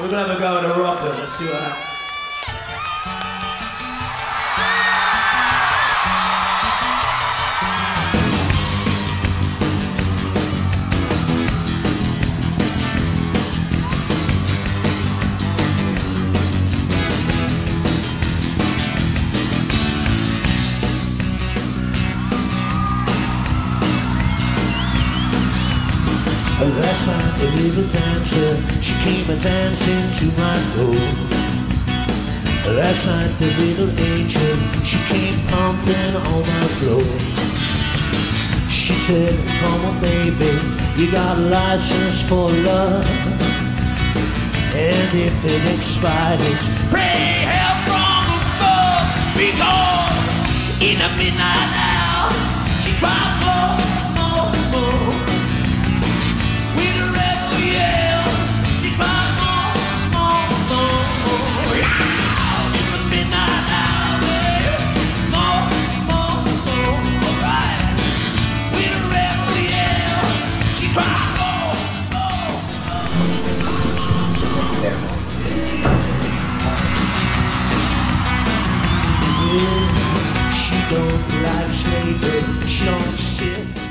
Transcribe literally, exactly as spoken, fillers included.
We're going to have a go at a rocker. Let's see what happens. Last night, a little dancer, she came a-dancing to my door. Last night, the little angel, she came pumping on my floor. She said, come on baby, you got a license for love, and if it expires, pray help from above. Because in a midnight hour, she cried for more and more. She don't like slavery, she don't sit.